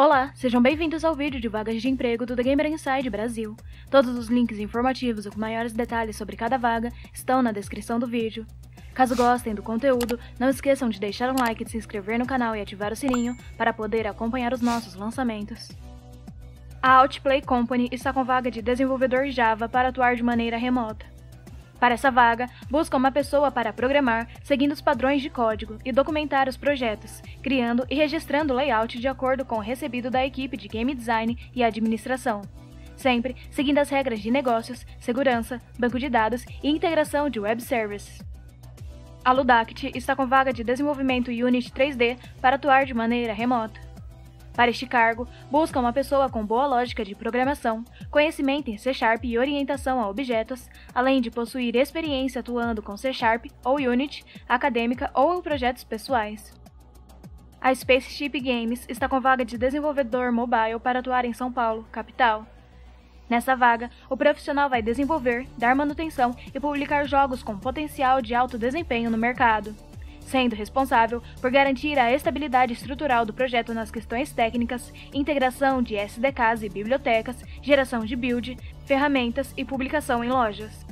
Olá, sejam bem-vindos ao vídeo de vagas de emprego do The Gamer Inside Brasil. Todos os links informativos e com maiores detalhes sobre cada vaga estão na descrição do vídeo. Caso gostem do conteúdo, não esqueçam de deixar um like, de se inscrever no canal e ativar o sininho para poder acompanhar os nossos lançamentos. A Outplay Company está com vaga de desenvolvedor Java para atuar de maneira remota. Para essa vaga, busca uma pessoa para programar, seguindo os padrões de código e documentar os projetos, criando e registrando o layout de acordo com o recebido da equipe de game design e administração, sempre seguindo as regras de negócios, segurança, banco de dados e integração de web services. A Ludact está com vaga de desenvolvimento Unity 3D para atuar de maneira remota. Para este cargo, busca uma pessoa com boa lógica de programação, conhecimento em C# e orientação a objetos, além de possuir experiência atuando com C# ou Unity, acadêmica ou em projetos pessoais. A Space Sheep Games está com vaga de desenvolvedor mobile para atuar em São Paulo, capital. Nessa vaga, o profissional vai desenvolver, dar manutenção e publicar jogos com potencial de alto desempenho no mercado, sendo responsável por garantir a estabilidade estrutural do projeto nas questões técnicas, integração de SDKs e bibliotecas, geração de build, ferramentas e publicação em lojas.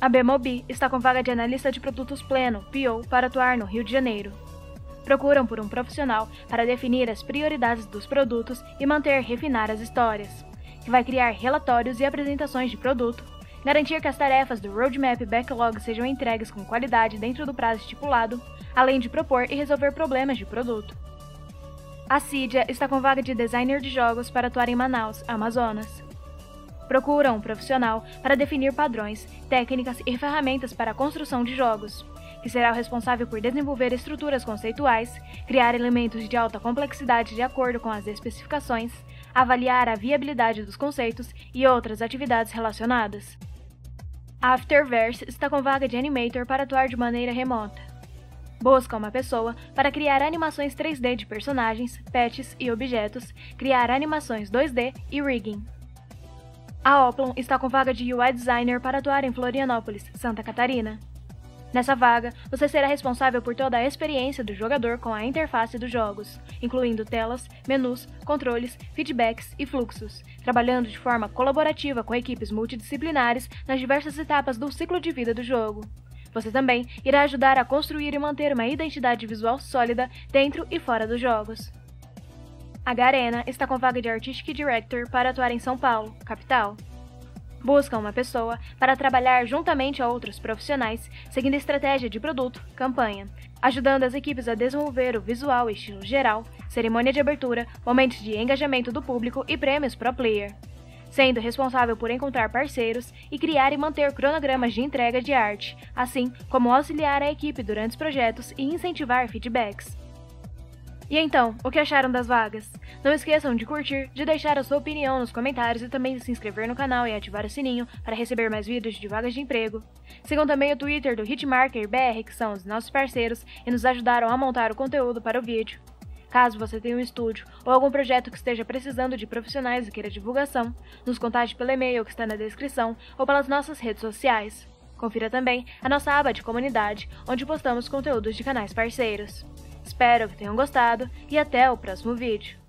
A Bemobi está com vaga de analista de produtos pleno, PO, para atuar no Rio de Janeiro. Procuram por um profissional para definir as prioridades dos produtos e refinar as histórias, que vai criar relatórios e apresentações de produto, garantir que as tarefas do Roadmap Backlog sejam entregues com qualidade dentro do prazo estipulado, além de propor e resolver problemas de produto. A Sidia está com vaga de designer de jogos para atuar em Manaus, Amazonas. Procura um profissional para definir padrões, técnicas e ferramentas para a construção de jogos, que será o responsável por desenvolver estruturas conceituais, criar elementos de alta complexidade de acordo com as especificações, avaliar a viabilidade dos conceitos e outras atividades relacionadas. A Afterverse está com vaga de animator para atuar de maneira remota. Busca uma pessoa para criar animações 3D de personagens, pets e objetos, criar animações 2D e rigging. A Hoplon está com vaga de UI designer para atuar em Florianópolis, Santa Catarina. Nessa vaga, você será responsável por toda a experiência do jogador com a interface dos jogos, incluindo telas, menus, controles, feedbacks e fluxos, trabalhando de forma colaborativa com equipes multidisciplinares nas diversas etapas do ciclo de vida do jogo. Você também irá ajudar a construir e manter uma identidade visual sólida dentro e fora dos jogos. A Garena está com vaga de Artistic Director para atuar em São Paulo, capital. Busca uma pessoa para trabalhar juntamente a outros profissionais, seguindo a estratégia de produto, campanha, ajudando as equipes a desenvolver o visual e estilo geral, cerimônia de abertura, momentos de engajamento do público e prêmios pro player, sendo responsável por encontrar parceiros e criar e manter cronogramas de entrega de arte, assim como auxiliar a equipe durante os projetos e incentivar feedbacks. E então, o que acharam das vagas? Não esqueçam de curtir, de deixar a sua opinião nos comentários e também de se inscrever no canal e ativar o sininho para receber mais vídeos de vagas de emprego. Sigam também o Twitter do HitmarkerBR, que são os nossos parceiros e nos ajudaram a montar o conteúdo para o vídeo. Caso você tenha um estúdio ou algum projeto que esteja precisando de profissionais e queira divulgação, nos contate pelo e-mail que está na descrição ou pelas nossas redes sociais. Confira também a nossa aba de comunidade, onde postamos conteúdos de canais parceiros. Espero que tenham gostado e até o próximo vídeo.